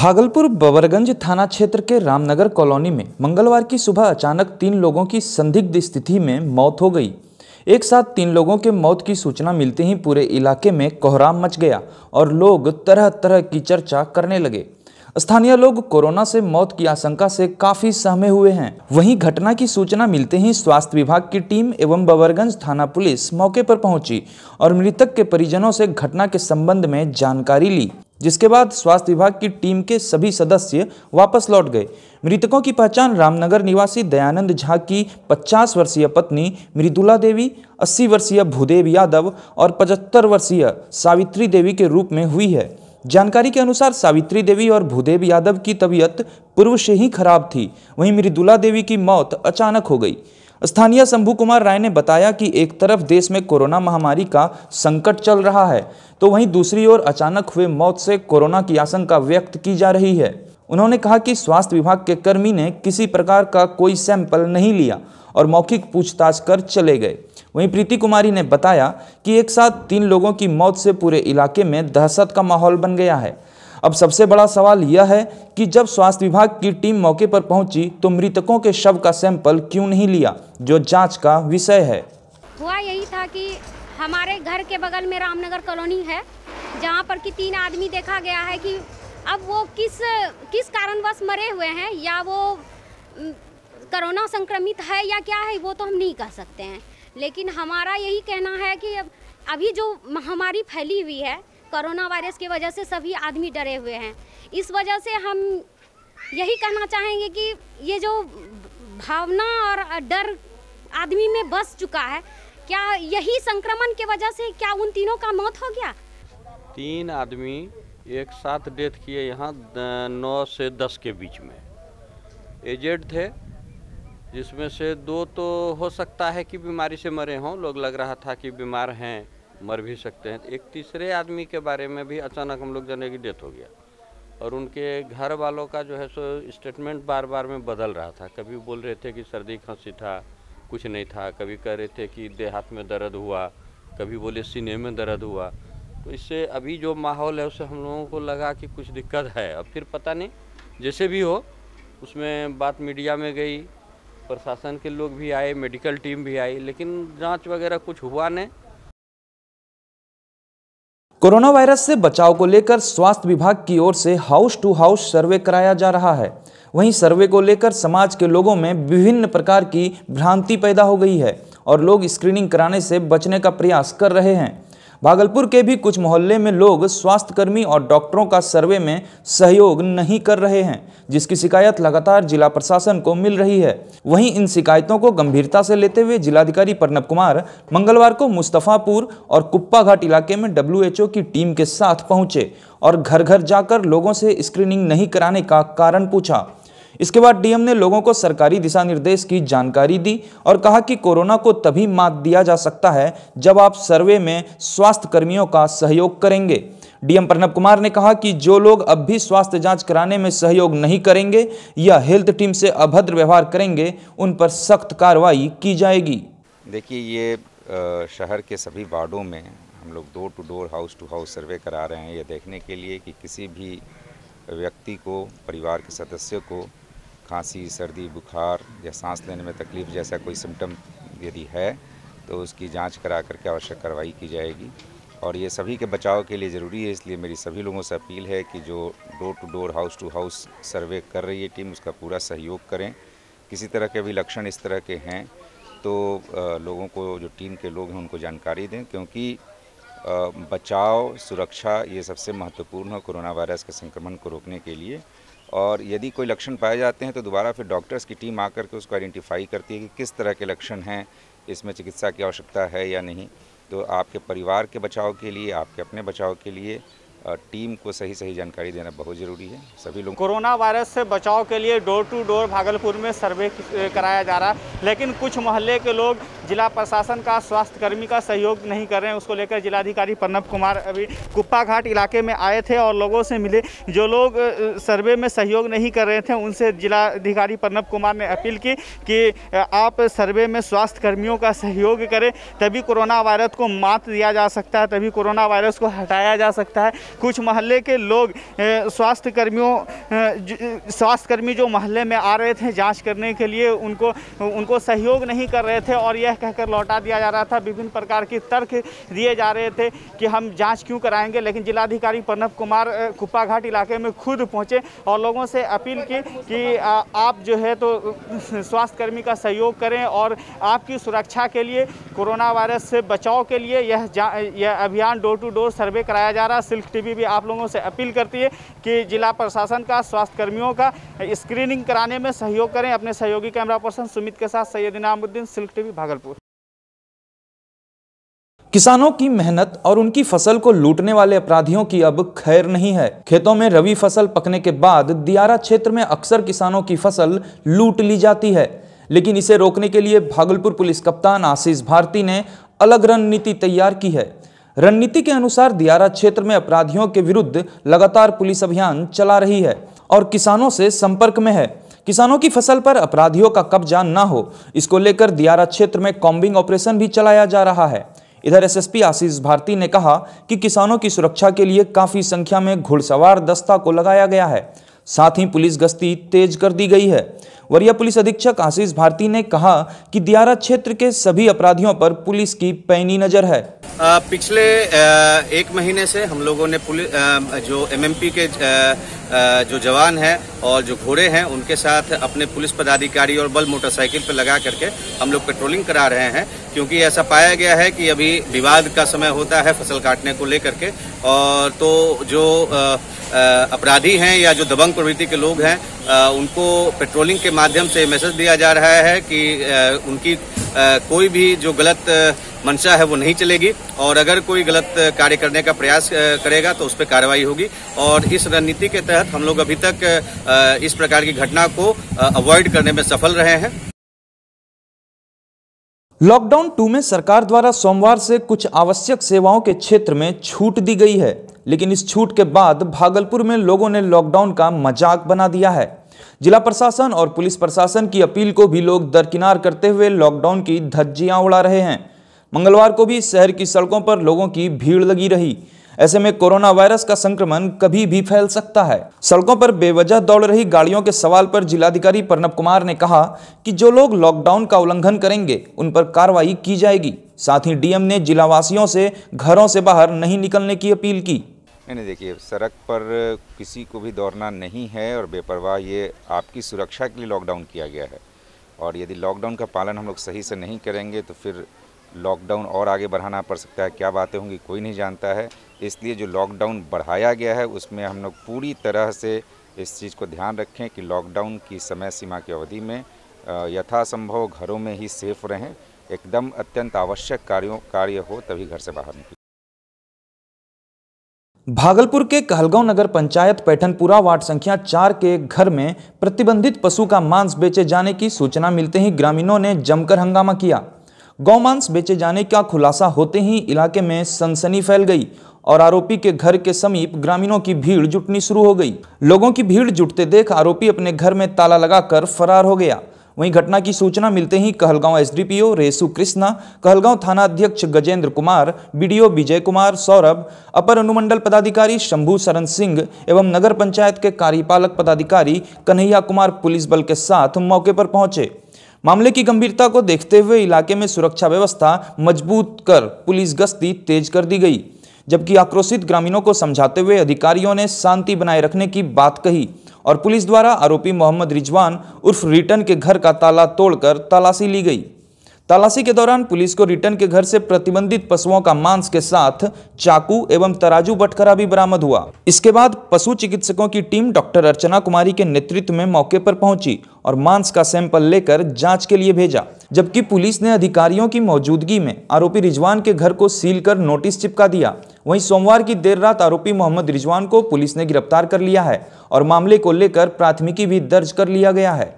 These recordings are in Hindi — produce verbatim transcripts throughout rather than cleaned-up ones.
भागलपुर बबरगंज थाना क्षेत्र के रामनगर कॉलोनी में मंगलवार की सुबह अचानक तीन लोगों की संदिग्ध स्थिति में मौत हो गई। एक साथ तीन लोगों के मौत की सूचना मिलते ही पूरे इलाके में कोहराम मच गया और लोग तरह तरह की चर्चा करने लगे। स्थानीय लोग कोरोना से मौत की आशंका से काफी सहमे हुए हैं। वहीं घटना की सूचना मिलते ही स्वास्थ्य विभाग की टीम एवं बबरगंज थाना पुलिस मौके पर पहुंची और मृतक के परिजनों से घटना के संबंध में जानकारी ली, जिसके बाद स्वास्थ्य विभाग की टीम के सभी सदस्य वापस लौट गए। मृतकों की पहचान रामनगर निवासी दयानंद झा की पचास वर्षीय पत्नी मृदुला देवी, अस्सी वर्षीय भूदेव यादव और पचहत्तर वर्षीय सावित्री देवी के रूप में हुई है। जानकारी के अनुसार सावित्री देवी और भूदेव यादव की तबीयत पूर्व से ही खराब थी, वहीं मृदुला देवी की मौत अचानक हो गई। स्थानीय शंभू कुमार राय ने बताया कि एक तरफ देश में कोरोना महामारी का संकट चल रहा है, तो वहीं दूसरी ओर अचानक हुए मौत से कोरोना की आशंका व्यक्त की जा रही है। उन्होंने कहा कि स्वास्थ्य विभाग के कर्मी ने किसी प्रकार का कोई सैंपल नहीं लिया और मौखिक पूछताछ कर चले गए। वहीं प्रीति कुमारी ने बताया कि एक साथ तीन लोगों की मौत से पूरे इलाके में दहशत का माहौल बन गया है। अब सबसे बड़ा सवाल यह है कि जब स्वास्थ्य विभाग की टीम मौके पर पहुंची तो मृतकों के शव का सैंपल क्यों नहीं लिया, जो जांच का विषय है। हुआ यही था कि हमारे घर के बगल में रामनगर कॉलोनी है, जहां पर कि तीन आदमी देखा गया है कि अब वो किस किस कारणवश मरे हुए हैं, या वो कोरोना संक्रमित है या क्या है, वो तो हम नहीं कह सकते हैं। लेकिन हमारा यही कहना है कि अभी जो महामारी फैली हुई है कोरोना वायरस की वजह से सभी आदमी डरे हुए हैं। इस वजह से हम यही कहना चाहेंगे कि ये जो भावना और डर आदमी में बस चुका है, क्या यही संक्रमण के वजह से क्या उन तीनों का मौत हो गया? तीन आदमी एक साथ डेथ किए यहाँ नौ से दस के बीच में। एजेड थे, जिसमें से दो तो हो सकता है कि बीमारी से मरे हों, लोग लग रहा था कि बीमार हैं, मर भी सकते हैं। एक तीसरे आदमी के बारे में भी अचानक हम लोग जाने की डेथ हो गया, और उनके घर वालों का जो है सो स्टेटमेंट बार बार में बदल रहा था। कभी बोल रहे थे कि सर्दी खांसी था, कुछ नहीं था, कभी कह रहे थे कि देह हाथ में दर्द हुआ, कभी बोले सीने में दर्द हुआ। तो इससे अभी जो माहौल है उससे हम लोगों को लगा कि कुछ दिक्कत है। अब फिर पता नहीं, जैसे भी हो उसमें बात मीडिया में गई, प्रशासन के लोग भी आए, मेडिकल टीम भी आई, लेकिन जांच वगैरह कुछ हुआ नहीं। कोरोना वायरस से बचाव को लेकर स्वास्थ्य विभाग की ओर से हाउस टू हाउस सर्वे कराया जा रहा है। वहीं सर्वे को लेकर समाज के लोगों में विभिन्न प्रकार की भ्रांति पैदा हो गई है और लोग स्क्रीनिंग कराने से बचने का प्रयास कर रहे हैं। भागलपुर के भी कुछ मोहल्ले में लोग स्वास्थ्यकर्मी और डॉक्टरों का सर्वे में सहयोग नहीं कर रहे हैं, जिसकी शिकायत लगातार जिला प्रशासन को मिल रही है। वहीं इन शिकायतों को गंभीरता से लेते हुए जिलाधिकारी प्रणब कुमार मंगलवार को मुस्तफापुर और कुप्पाघाट इलाके में डब्ल्यू एच ओ की टीम के साथ पहुंचे और घर घर जाकर लोगों से स्क्रीनिंग नहीं कराने का कारण पूछा। इसके बाद डी एम ने लोगों को सरकारी दिशा निर्देश की जानकारी दी और कहा कि कोरोना को तभी मात दिया जा सकता है जब आप सर्वे में स्वास्थ्य कर्मियों का सहयोग करेंगे। डी एम प्रणब कुमार ने कहा कि जो लोग अब भी स्वास्थ्य जांच कराने में सहयोग नहीं करेंगे या हेल्थ टीम से अभद्र व्यवहार करेंगे, उन पर सख्त कार्रवाई की जाएगी। देखिए, ये शहर के सभी वार्डों में हम लोग door to door, house to house survey करा रहे हैं, यह देखने के लिए कि किसी भी व्यक्ति को, परिवार के सदस्य को खांसी, सर्दी, बुखार या सांस लेने में तकलीफ जैसा कोई सिम्टम यदि है तो उसकी जांच करा करके आवश्यक कार्रवाई की जाएगी। और ये सभी के बचाव के लिए ज़रूरी है, इसलिए मेरी सभी लोगों से अपील है कि जो door to door, house to house survey कर रही है टीम, उसका पूरा सहयोग करें। किसी तरह के भी लक्षण इस तरह के हैं तो लोगों को, जो टीम के लोग हैं, उनको जानकारी दें, क्योंकि बचाव, सुरक्षा ये सबसे महत्वपूर्ण है कोरोना वायरस के संक्रमण को रोकने के लिए। और यदि कोई लक्षण पाए जाते हैं तो दोबारा फिर डॉक्टर्स की टीम आकर के उसको आइडेंटिफाई करती है कि किस तरह के लक्षण हैं, इसमें चिकित्सा की आवश्यकता है या नहीं। तो आपके परिवार के बचाव के लिए, आपके अपने बचाव के लिए टीम को सही सही जानकारी देना बहुत ज़रूरी है। सभी लोग कोरोना वायरस से बचाव के लिए डोर टू डोर भागलपुर में सर्वे कराया जा रहा है, लेकिन कुछ मोहल्ले के लोग जिला प्रशासन का, स्वास्थ्यकर्मी का सहयोग नहीं कर रहे हैं। उसको लेकर जिलाधिकारी प्रणब कुमार अभी कुप्पाघाट इलाके में आए थे और लोगों से मिले। जो लोग सर्वे में सहयोग नहीं कर रहे थे उनसे जिलाधिकारी प्रणब कुमार ने अपील की कि आप सर्वे में स्वास्थ्यकर्मियों का सहयोग करें, तभी कोरोना वायरस को मात दिया जा सकता है, तभी कोरोना वायरस को हटाया जा सकता है। कुछ मोहल्ले के लोग स्वास्थ्य कर्मियों स्वास्थ्य कर्मी जो मोहल्ले में आ रहे थे जांच करने के लिए उनको उनको सहयोग नहीं कर रहे थे और यह कहकर लौटा दिया जा रहा था। विभिन्न प्रकार के तर्क दिए जा रहे थे कि हम जांच क्यों कराएंगे, लेकिन जिलाधिकारी प्रणव कुमार कुप्पाघाट इलाके में खुद पहुँचे और लोगों से अपील की कि आप जो है तो स्वास्थ्यकर्मी का सहयोग करें और आपकी सुरक्षा के लिए, कोरोना वायरस से बचाव के लिए यह यह अभियान डोर टू डोर सर्वे कराया जा रहा है। सिल्क टीवी भी आप लोगों से अपील करती है कि जिला प्रशासन का, स्वास्थ्यकर्मियों का स्क्रीनिंग कराने में सहयोग करें। अपने सहयोगी कैमरा पर्सन सुमित के साथ सैयद इनामुद्दीन, सिल्क टीवी भागलपुर। किसानों की मेहनत और उनकी फसल को लूटने वाले अपराधियों की अब खैर नहीं है। खेतों में रबी फसल पकने के बाद दियारा क्षेत्र में अक्सर किसानों की फसल लूट ली जाती है, लेकिन इसे रोकने के लिए भागलपुर पुलिस कप्तान आशीष भारती ने अलग रणनीति तैयार की है। रणनीति के अनुसार दियारा क्षेत्र में अपराधियों के विरुद्ध लगातार पुलिस अभियान चला रही है और किसानों से संपर्क में है। किसानों की फसल पर अपराधियों का कब्जा न हो, इसको लेकर दियारा क्षेत्र में कॉम्बिंग ऑपरेशन भी चलाया जा रहा है। इधर एसएसपी आशीष भारती ने कहा कि किसानों की सुरक्षा के लिए काफी संख्या में घुड़सवार दस्ता को लगाया गया है, साथ ही पुलिस गश्ती तेज कर दी गई है। वरीय पुलिस अधीक्षक आशीष भारती ने कहा कि दियारा क्षेत्र के सभी अपराधियों पर पुलिस की पैनी नजर है। आ, पिछले आ, एक महीने से हम लोगों ने पुलिस आ, जो एमएमपी के आ, आ, जो जवान हैं और जो घोड़े हैं उनके साथ अपने पुलिस पदाधिकारी और बल मोटरसाइकिल पर लगा करके हम लोग पेट्रोलिंग करा रहे हैं, क्योंकि ऐसा पाया गया है कि अभी विवाद का समय होता है फसल काटने को लेकर के, और तो जो अपराधी हैं या जो दबंग प्रवृत्ति के लोग हैं उनको पेट्रोलिंग के माध्यम से मैसेज दिया जा रहा है कि उनकी कोई भी जो गलत मंशा है वो नहीं चलेगी और अगर कोई गलत कार्य करने का प्रयास करेगा तो उस पर कार्रवाई होगी। और इस रणनीति के तहत हम लोग अभी तक इस प्रकार की घटना को अवॉइड करने में सफल रहे हैं। लॉकडाउन टू में सरकार द्वारा सोमवार से कुछ आवश्यक सेवाओं के क्षेत्र में छूट दी गई है, लेकिन इस छूट के बाद भागलपुर में लोगों ने लॉकडाउन का मजाक बना दिया है। जिला प्रशासन और पुलिस प्रशासन की अपील को भी लोग दरकिनार करते हुए लॉकडाउन की धज्जियां उड़ा रहे हैं। मंगलवार को भी शहर की सड़कों पर लोगों की भीड़ लगी रही। ऐसे में कोरोना वायरस का संक्रमण कभी भी फैल सकता है। सड़कों पर बेवजह दौड़ रही गाड़ियों के सवाल पर जिलाधिकारी प्रणव कुमार ने कहा कि जो लोग लॉकडाउन का उल्लंघन करेंगे उन पर कार्रवाई की जाएगी। साथ ही डीएम ने जिलावासियों से घरों से बाहर नहीं निकलने की अपील की। नहीं देखिए, सड़क पर किसी को भी दौड़ना नहीं है और बेपरवाह, ये आपकी सुरक्षा के लिए लॉकडाउन किया गया है और यदि लॉकडाउन का पालन हम लोग सही से नहीं करेंगे तो फिर लॉकडाउन और आगे बढ़ाना पड़ सकता है। क्या बातें होंगी कोई नहीं जानता है, इसलिए जो लॉकडाउन बढ़ाया गया है उसमें हम लोग पूरी तरह से इस चीज़ को ध्यान रखें कि लॉकडाउन की समय सीमा की अवधि में यथासंभव घरों में ही सेफ रहें। एकदम अत्यंत आवश्यक कार्यों कार्य हो तभी घर से बाहर निकलें। भागलपुर के कहलगांव नगर पंचायत पैठनपुरा वार्ड संख्या चार के घर में प्रतिबंधित पशु का मांस बेचे जाने की सूचना मिलते ही ग्रामीणों ने जमकर हंगामा किया। गौ मांस बेचे जाने का खुलासा होते ही इलाके में सनसनी फैल गई और आरोपी के घर के समीप ग्रामीणों की भीड़ जुटनी शुरू हो गई। लोगों की भीड़ जुटते देख आरोपी अपने घर में ताला लगाकर फरार हो गया। वहीं घटना की सूचना मिलते ही कहलगांव एसडीपीओ रेसू कृष्णा, कहलगांव थाना अध्यक्ष गजेंद्र कुमार, बीडीओ विजय कुमार सौरभ, अपर अनुमंडल पदाधिकारी शंभू शरण सिंह एवं नगर पंचायत के कार्यपालक पदाधिकारी कन्हैया कुमार पुलिस बल के साथ मौके पर पहुंचे। मामले की गंभीरता को देखते हुए इलाके में सुरक्षा व्यवस्था मजबूत कर पुलिस गश्ती तेज कर दी गई, जबकि आक्रोशित ग्रामीणों को समझाते हुए अधिकारियों ने शांति बनाए रखने की बात कही और पुलिस द्वारा आरोपी मोहम्मद रिजवान उर्फ रिटन के घर का ताला तोड़कर तलाशी ली गई। तलाशी के दौरान पुलिस को रिटन के घर से प्रतिबंधित पशुओं का मांस के साथ चाकू एवं तराजू बटखरा भी बरामद हुआ। इसके बाद पशु चिकित्सकों की टीम डॉक्टर अर्चना कुमारी के नेतृत्व में मौके पर पहुंची और मांस का सैंपल लेकर जांच के लिए भेजा, जबकि पुलिस ने अधिकारियों की मौजूदगी में आरोपी रिजवान के घर को सील कर नोटिस चिपका दिया। वहीं सोमवार की देर रात आरोपी मोहम्मद रिजवान को पुलिस ने गिरफ्तार कर लिया है और मामले को लेकर प्राथमिकी भी दर्ज कर लिया गया है।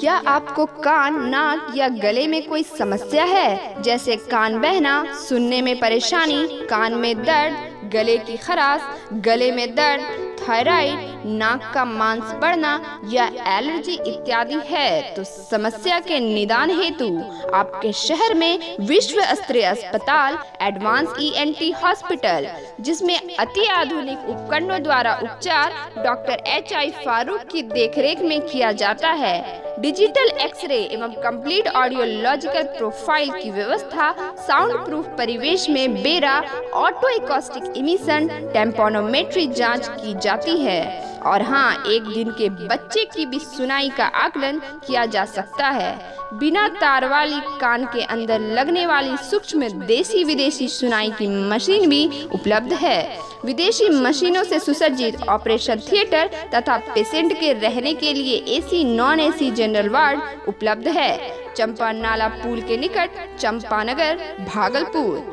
क्या आपको कान, नाक या गले में कोई समस्या है, जैसे कान बहना, सुनने में परेशानी, कान में दर्द, गले की खराश, गले में दर्द, थायराइड, नाक का मांस बढ़ना या एलर्जी इत्यादि है तो समस्या के निदान हेतु आपके शहर में विश्व स्तरीय अस्पताल एडवांस ईएनटी हॉस्पिटल, जिसमें अति आधुनिक उपकरणों द्वारा उपचार डॉक्टर एच आई फारूक की देखरेख में किया जाता है। डिजिटल एक्सरे एवं कंप्लीट ऑडियोलॉजिकल प्रोफाइल की व्यवस्था साउंड प्रूफ परिवेश में बेरा ऑटो एकॉस्टिक इमिशन टेम्पोनोमेट्री जांच की जाती है और हाँ, एक दिन के बच्चे की भी सुनाई का आकलन किया जा सकता है। बिना तार वाली कान के अंदर लगने वाली सूक्ष्म देशी विदेशी सुनाई की मशीन भी उपलब्ध है। विदेशी मशीनों से सुसज्जित ऑपरेशन थिएटर तथा पेशेंट के रहने के लिए AC non AC general ward उपलब्ध है। चंपा नाला पुल के निकट चंपानगर, भागलपुर।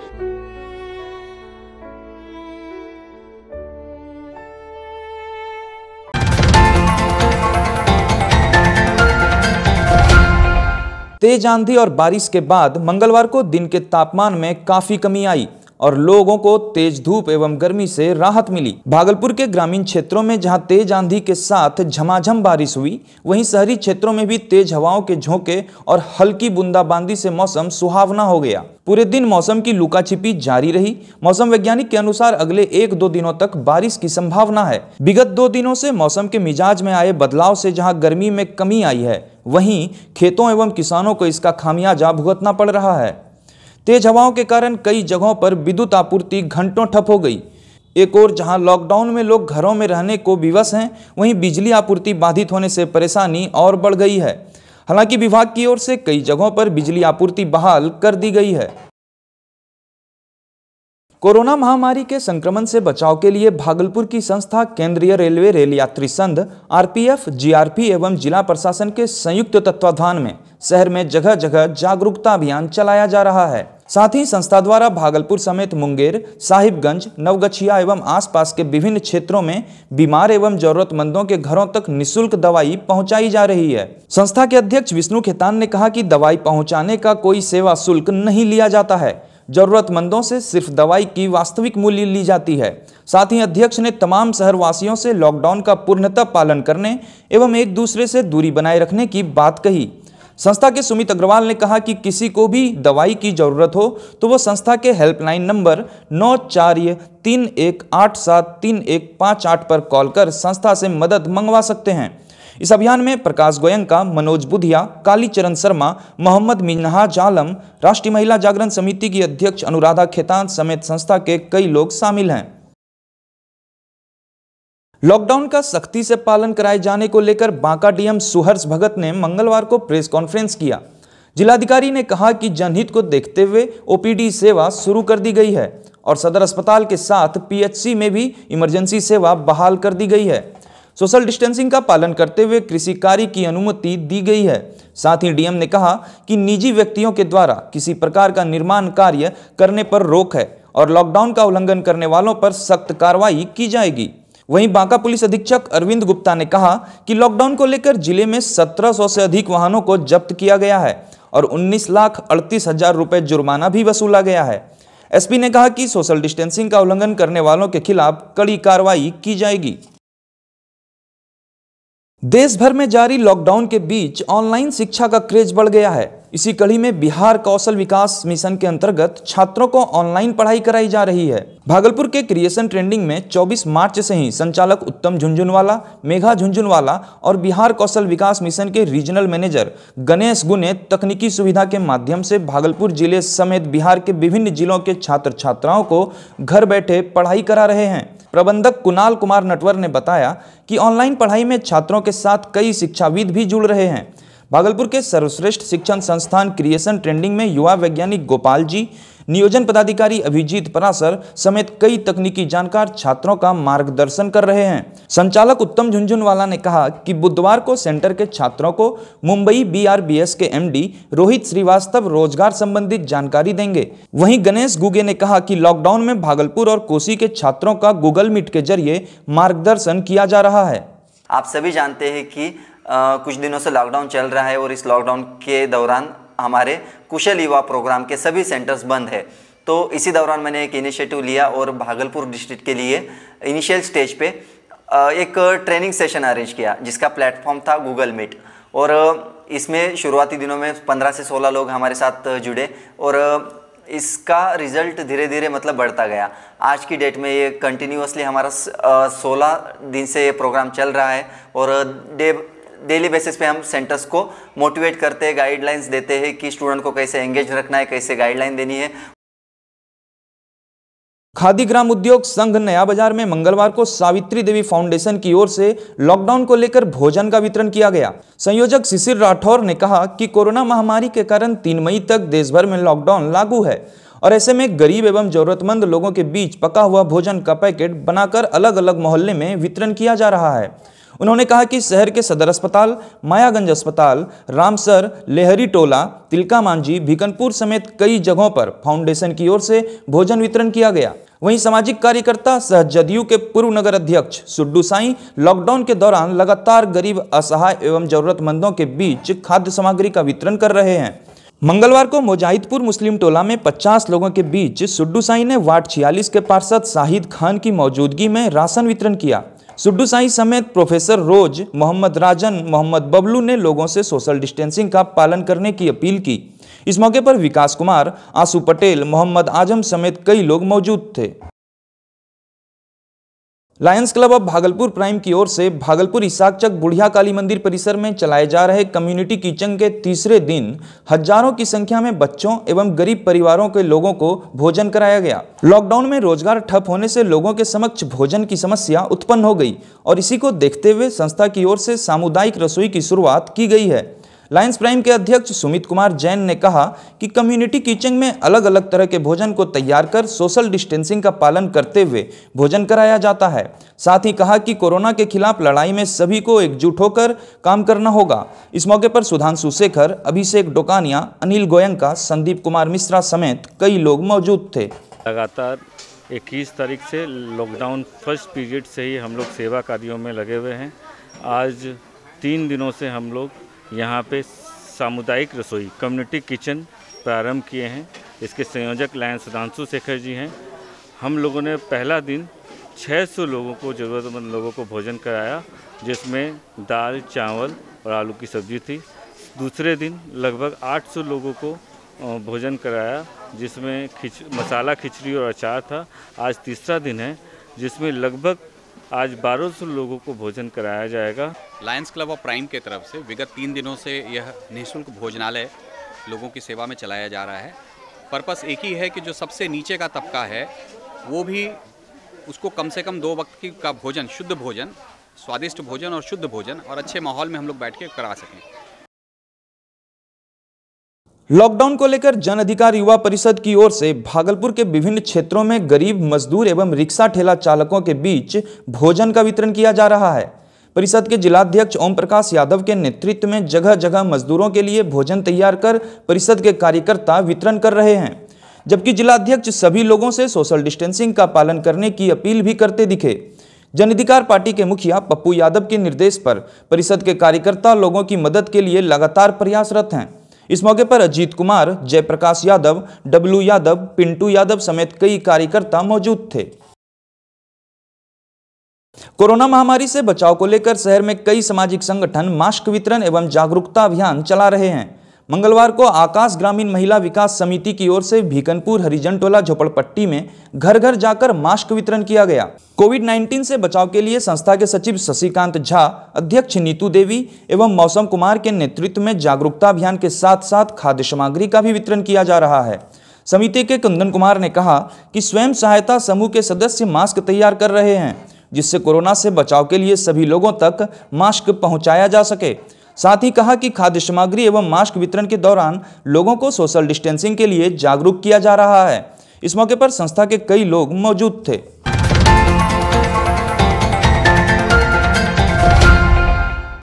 तेज आंधी और बारिश के बाद मंगलवार को दिन के तापमान में काफी कमी आई और लोगों को तेज धूप एवं गर्मी से राहत मिली। भागलपुर के ग्रामीण क्षेत्रों में जहां तेज आंधी के साथ झमाझम बारिश हुई, वहीं शहरी क्षेत्रों में भी तेज हवाओं के झोंके और हल्की बूंदाबांदी से मौसम सुहावना हो गया। पूरे दिन मौसम की लुकाछिपी जारी रही। मौसम वैज्ञानिक के अनुसार अगले एक दो दिनों तक बारिश की संभावना है। विगत दो दिनों से मौसम के मिजाज में आए बदलाव से जहां गर्मी में कमी आई है, वहीं खेतों एवं किसानों को इसका खामियाजा भुगतना पड़ रहा है। तेज हवाओं के कारण कई जगहों पर विद्युत आपूर्ति घंटों ठप हो गई। एक ओर जहां लॉकडाउन में लोग घरों में रहने को विवश हैं, वहीं बिजली आपूर्ति बाधित होने से परेशानी और बढ़ गई है। हालांकि विभाग की ओर से कई जगहों पर बिजली आपूर्ति बहाल कर दी गई है। कोरोना महामारी के संक्रमण से बचाव के लिए भागलपुर की संस्था केंद्रीय रेलवे रेल यात्री संघ, आरपीएफ, जीआरपी एवं जिला प्रशासन के संयुक्त तत्वाधान में शहर में जगह जगह जागरूकता अभियान चलाया जा रहा है। साथ ही संस्था द्वारा भागलपुर समेत मुंगेर, साहिबगंज, नवगछिया एवं आसपास के विभिन्न क्षेत्रों में बीमार एवं जरूरतमंदों के घरों तक निःशुल्क दवाई पहुंचाई जा रही है। संस्था के अध्यक्ष विष्णु खेतान ने कहा कि दवाई पहुंचाने का कोई सेवा शुल्क नहीं लिया जाता है, जरूरतमंदों से सिर्फ दवाई की वास्तविक मूल्य ली जाती है। साथ ही अध्यक्ष ने तमाम शहरवासियों से लॉकडाउन का पूर्णतः पालन करने एवं एक दूसरे से दूरी बनाए रखने की बात कही। संस्था के सुमित अग्रवाल ने कहा कि किसी को भी दवाई की जरूरत हो तो वो संस्था के हेल्पलाइन नंबर नौ चार तीन एक आठ सात तीन एक पाँच आठ पर कॉल कर संस्था से मदद मंगवा सकते हैं। इस अभियान में प्रकाश गोयनका, मनोज बुधिया, कालीचरण शर्मा, मोहम्मद मिन्हाज आलम, राष्ट्रीय महिला जागरण समिति की अध्यक्ष अनुराधा खेतान समेत संस्था के कई लोग शामिल हैं। लॉकडाउन का सख्ती से पालन कराए जाने को लेकर बांका डीएम सुहर्ष भगत ने मंगलवार को प्रेस कॉन्फ्रेंस किया। जिलाधिकारी ने कहा कि जनहित को देखते हुए ओपीडी सेवा शुरू कर दी गई है और सदर अस्पताल के साथ पीएचसी में भी इमरजेंसी सेवा बहाल कर दी गई है। सोशल डिस्टेंसिंग का पालन करते हुए कृषि कार्य की अनुमति दी गई है। साथ ही डीएम ने कहा कि निजी व्यक्तियों के द्वारा किसी प्रकार का निर्माण कार्य करने पर रोक है और लॉकडाउन का उल्लंघन करने वालों पर सख्त कार्रवाई की जाएगी। वहीं बांका पुलिस अधीक्षक अरविंद गुप्ता ने कहा कि लॉकडाउन को लेकर जिले में सत्रह सौ से अधिक वाहनों को जब्त किया गया है और उन्नीस लाख अड़तीस हजार रुपये जुर्माना भी वसूला गया है। एसपी ने कहा कि सोशल डिस्टेंसिंग का उल्लंघन करने वालों के खिलाफ कड़ी कार्रवाई की जाएगी। देश भर में जारी लॉकडाउन के बीच ऑनलाइन शिक्षा का क्रेज बढ़ गया है। इसी कड़ी में बिहार कौशल विकास मिशन के अंतर्गत छात्रों को ऑनलाइन पढ़ाई कराई जा रही है। भागलपुर के क्रिएशन ट्रेंडिंग में चौबीस मार्च से ही संचालक उत्तम झुंझुनवाला, मेघा झुंझुनवाला और बिहार कौशल विकास मिशन के रीजनल मैनेजर गणेश गुने तकनीकी सुविधा के माध्यम से भागलपुर जिले समेत बिहार के विभिन्न जिलों के छात्र छात्राओं को घर बैठे पढ़ाई करा रहे हैं। प्रबंधक कुणाल कुमार नटवर ने बताया कि ऑनलाइन पढ़ाई में छात्रों के साथ कई शिक्षाविद भी जुड़ रहे हैं। भागलपुर के सर्वश्रेष्ठ शिक्षण संस्थान क्रिएशन ट्रेंडिंग में युवा वैज्ञानिक गोपाल जी, नियोजन पदाधिकारी अभिजीत परासर समेत कई तकनीकी जानकार छात्रों का मार्गदर्शन कर रहे हैं। संचालक उत्तम झुंझुनवाला ने कहा कि बुधवार को सेंटर के छात्रों को मुंबई बीआरबीएस के एमडी रोहित श्रीवास्तव रोजगार संबंधित जानकारी देंगे। वहीं गणेश गुगे ने कहा कि लॉकडाउन में भागलपुर और कोसी के छात्रों का गूगल मीट के जरिए मार्गदर्शन किया जा रहा है। आप सभी जानते हैं कि आ, कुछ दिनों से लॉकडाउन चल रहा है और इस लॉकडाउन के दौरान हमारे कुशल युवा प्रोग्राम के सभी सेंटर्स बंद है, तो इसी दौरान मैंने एक इनिशिएटिव लिया और भागलपुर डिस्ट्रिक्ट के लिए इनिशियल स्टेज पे एक ट्रेनिंग सेशन अरेंज किया जिसका प्लेटफॉर्म था गूगल मीट। और इसमें शुरुआती दिनों में पंद्रह से सोलह लोग हमारे साथ जुड़े और इसका रिज़ल्ट धीरे धीरे मतलब बढ़ता गया। आज की डेट में ये कंटिन्यूअसली हमारा सोलह दिन से ये प्रोग्राम चल रहा है और डे डेली बेसिस पे हम सेंटर्स को मोटिवेट करते हैं, गाइडलाइंस देते हैं कि स्टूडेंट को कैसे एंगेज रखना है, कैसे गाइडलाइन देनी है। खादी ग्राम उद्योग संघ नया बाजार में मंगलवार को सावित्री देवी फाउंडेशन की ओर से लॉकडाउन को लेकर भोजन का वितरण किया गया। संयोजक शिशिर राठौर ने कहा कि कोरोना महामारी के कारण तीन मई तक देश भर में लॉकडाउन लागू है और ऐसे में गरीब एवं जरूरतमंद लोगों के बीच पका हुआ भोजन का पैकेट बनाकर अलग अलग मोहल्ले में वितरण किया जा रहा है। उन्होंने कहा कि शहर के सदर अस्पताल, मायागंज अस्पताल, रामसर, लेहरी टोला, तिलका मांझी, भिकनपुर समेत कई जगहों पर फाउंडेशन की ओर से भोजन वितरण किया गया। वहीं सामाजिक कार्यकर्ता सह जदयू के पूर्व नगर अध्यक्ष सुड्डू साईं लॉकडाउन के दौरान लगातार गरीब, असहाय एवं जरूरतमंदों के बीच खाद्य सामग्री का वितरण कर रहे हैं। मंगलवार को मुजाहिदपुर मुस्लिम टोला में पचास लोगों के बीच सुड्डू साईं ने वार्ड छियालीस के पार्षद शाहिद खान की मौजूदगी में राशन वितरण किया। सुड्डू साईं समेत प्रोफेसर रोज, मोहम्मद राजन, मोहम्मद बबलू ने लोगों से सोशल डिस्टेंसिंग का पालन करने की अपील की। इस मौके पर विकास कुमार, आंसू पटेल, मोहम्मद आजम समेत कई लोग मौजूद थे। Lions club of Bhagalpur prime की ओर से भागलपुर इसाकचक बुढ़िया काली मंदिर परिसर में चलाए जा रहे कम्युनिटी किचन के तीसरे दिन हजारों की संख्या में बच्चों एवं गरीब परिवारों के लोगों को भोजन कराया गया। लॉकडाउन में रोजगार ठप होने से लोगों के समक्ष भोजन की समस्या उत्पन्न हो गई और इसी को देखते हुए संस्था की ओर से सामुदायिक रसोई की शुरुआत की गई है। लायंस प्राइम के अध्यक्ष सुमित कुमार जैन ने कहा कि कम्युनिटी किचन में अलग अलग तरह के भोजन को तैयार कर सोशल डिस्टेंसिंग का पालन करते हुए भोजन कराया जाता है। साथ ही कहा कि कोरोना के खिलाफ लड़ाई में सभी को एकजुट होकर काम करना होगा। इस मौके पर सुधांशु शेखर, अभिषेक डोकानिया, अनिल गोयंका, संदीप कुमार मिश्रा समेत कई लोग मौजूद थे। लगातार इक्कीस तारीख से लॉकडाउन फर्स्ट पीरियड से ही हम लोग सेवा कार्यों में लगे हुए हैं। आज तीन दिनों से हम लोग यहाँ पे सामुदायिक रसोई कम्युनिटी किचन प्रारंभ किए हैं। इसके संयोजक लायंस सुधांशु शेखर जी हैं। हम लोगों ने पहला दिन छह सौ लोगों को, ज़रूरतमंद लोगों को भोजन कराया, जिसमें दाल, चावल और आलू की सब्जी थी। दूसरे दिन लगभग आठ सौ लोगों को भोजन कराया, जिसमें खिच मसाला खिचड़ी और अचार था। आज तीसरा दिन है जिसमें लगभग आज बारह सौ लोगों को भोजन कराया जाएगा। लायंस क्लब ऑफ प्राइम के तरफ से विगत तीन दिनों से यह निःशुल्क भोजनालय लोगों की सेवा में चलाया जा रहा है। पर्पस एक ही है कि जो सबसे नीचे का तबका है वो भी उसको कम से कम दो वक्त की का भोजन, शुद्ध भोजन, स्वादिष्ट भोजन और शुद्ध भोजन और अच्छे माहौल में हम लोग बैठ के करा सकें। लॉकडाउन को लेकर जन अधिकार युवा परिषद की ओर से भागलपुर के विभिन्न क्षेत्रों में गरीब, मजदूर एवं रिक्शा ठेला चालकों के बीच भोजन का वितरण किया जा रहा है। परिषद के जिलाध्यक्ष ओम प्रकाश यादव के नेतृत्व में जगह जगह मजदूरों के लिए भोजन तैयार कर परिषद के कार्यकर्ता वितरण कर रहे हैं, जबकि जिलाध्यक्ष सभी लोगों से सोशल डिस्टेंसिंग का पालन करने की अपील भी करते दिखे। जन अधिकार पार्टी के मुखिया पप्पू यादव के निर्देश पर परिषद के कार्यकर्ता लोगों की मदद के लिए लगातार प्रयासरत हैं। इस मौके पर अजीत कुमार, जयप्रकाश यादव, डब्लू यादव, पिंटू यादव समेत कई कार्यकर्ता मौजूद थे। कोरोना महामारी से बचाव को लेकर शहर में कई सामाजिक संगठन मास्क वितरण एवं जागरूकता अभियान चला रहे हैं। मंगलवार को आकाश ग्रामीण महिला विकास समिति की ओर से भीकनपुर हरिजन टोला झोपड़पट्टी में घर घर जाकर मास्क वितरण किया गया। कोविड उन्नीस से बचाव के लिए संस्था के सचिव शशिकांत झा, अध्यक्ष नीतू देवी एवं मौसम कुमार के नेतृत्व में जागरूकता अभियान के साथ साथ खाद्य सामग्री का भी वितरण किया जा रहा है। समिति के कंदन कुमार ने कहा कि स्वयं सहायता समूह के सदस्य मास्क तैयार कर रहे हैं, जिससे कोरोना से बचाव के लिए सभी लोगों तक मास्क पहुँचाया जा सके। साथ ही कहा कि खाद्य सामग्री एवं मास्क वितरण के दौरान लोगों को सोशल डिस्टेंसिंग के लिए जागरूक किया जा रहा है। इस मौके पर संस्था के कई लोग मौजूद थे।